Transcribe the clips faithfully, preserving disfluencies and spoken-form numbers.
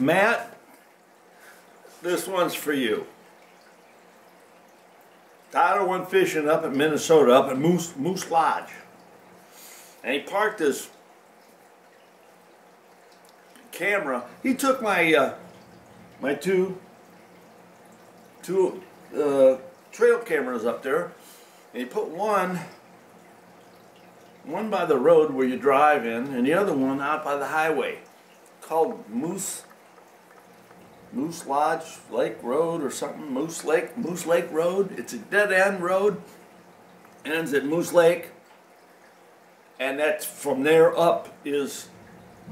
Matt, this one's for you. Tyler went fishing up in Minnesota, up at Moose, Moose Lodge. And he parked his camera. He took my uh, my two, two uh, trail cameras up there. And he put one, one by the road where you drive in, and the other one out by the highway. Called Moose Moose Lodge Lake Road or something. Moose Lake, Moose Lake Road. It's a dead-end road. Ends at Moose Lake. And that's from there up is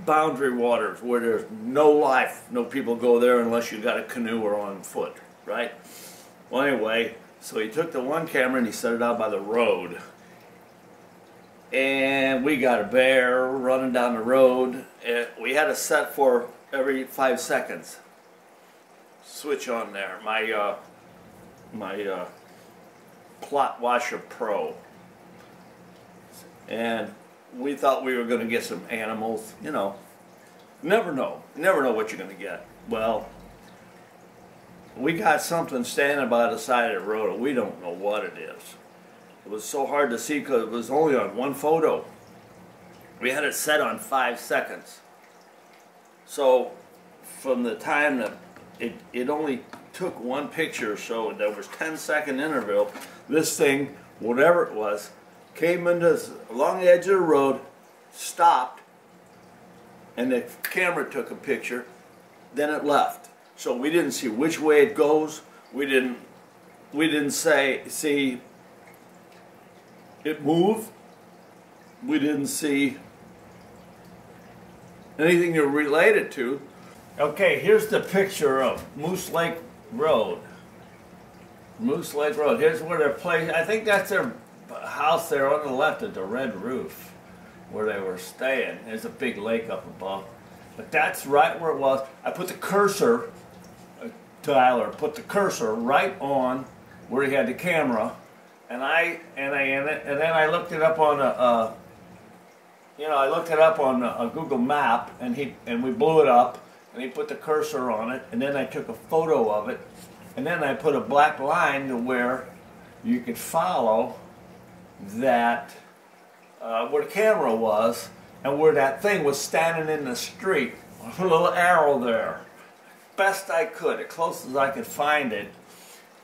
Boundary Waters, where there's no life. No people go there unless you got a canoe or on foot, right? Well, anyway, so he took the one camera and he set it out by the road. And we got a bear running down the road. And we had a set for every five seconds. Switch on there. My uh, my uh, Plot Washer Pro, and we thought we were going to get some animals. You know, never know, never know what you're going to get. Well, we got something standing by the side of the road. We don't know what it is. It was so hard to see because it was only on one photo. We had it set on five seconds. So from the time that It, it only took one picture, so there was ten second interval. This thing, whatever it was, came into along the edge of the road, stopped, and the camera took a picture, then it left. So we didn't see which way it goes. We didn't we didn't say see it move. We didn't see anything to relate it to. Okay, here's the picture of Moose Lake Road. Moose Lake Road. Here's where they're placed. I think that's their house there on the left at the red roof where they were staying. There's a big lake up above. But that's right where it was. I put the cursor, Tyler, put the cursor right on where he had the camera. And I and I and then I looked it up on a... a you know, I looked it up on a Google map, and he and we blew it up. And he put the cursor on it, and then I took a photo of it, and then I put a black line to where you could follow that uh, where the camera was and where that thing was standing in the street. A little arrow there, best I could, as close as I could find it.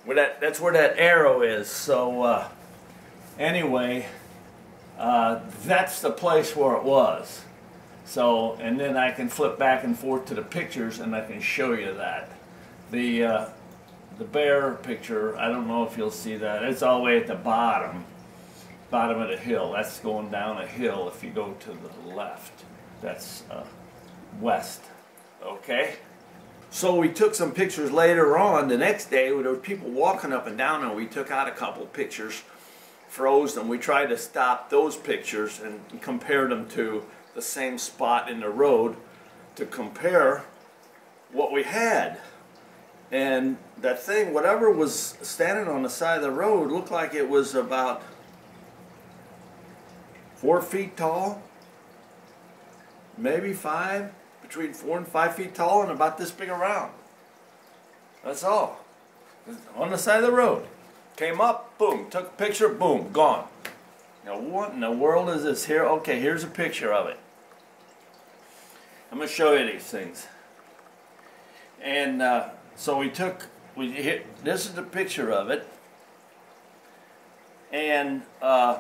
Where that that's where that arrow is. So uh, anyway, uh, that's the place where it was. So, and then I can flip back and forth to the pictures, and I can show you that. The uh, the bear picture, I don't know if you'll see that. It's all the way at the bottom, bottom of the hill. That's going down a hill if you go to the left. That's uh, west, okay? So we took some pictures later on. The next day, there were people walking up and down, and we took out a couple pictures, froze them. We tried to stop those pictures and compare them to the same spot in the road to compare what we had. And that thing, whatever was standing on the side of the road, looked like it was about four feet tall, maybe five, between four and five feet tall, and about this big around. That's all. On the side of the road. Came up, boom, took a picture, boom, gone. Now what in the world is this here? Okay, here's a picture of it. I'm going to show you these things. And uh, so we took, we hit, this is the picture of it. And uh,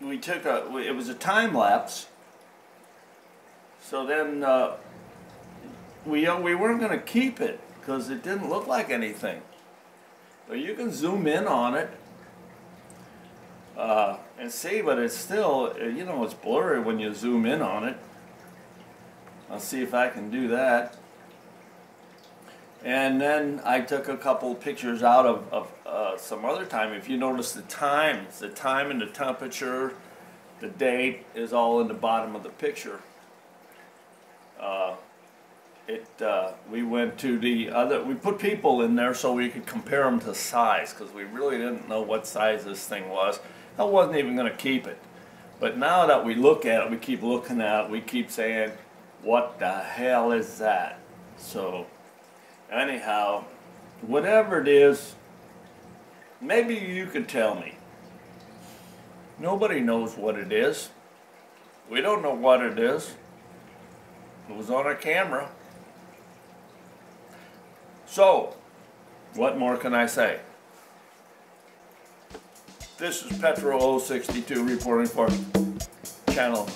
we took a, it was a time lapse. So then uh, we, uh, we weren't going to keep it because it didn't look like anything. But you can zoom in on it uh, and see, but it's still, you know, it's blurry when you zoom in on it. I'll see if I can do that. And then I took a couple pictures out of, of uh, some other time. If you notice the time, it's the time and the temperature, the date is all in the bottom of the picture. Uh, it, uh, we went to the other, we put people in there so we could compare them to size, because we really didn't know what size this thing was. I wasn't even going to keep it. But now that we look at it, we keep looking at it, we keep saying, what the hell is that? So anyhow, whatever it is, maybe you could tell me. Nobody knows what it is. We don't know what it is. It was on our camera. So, what more can I say? This is Petro zero six two reporting for Channel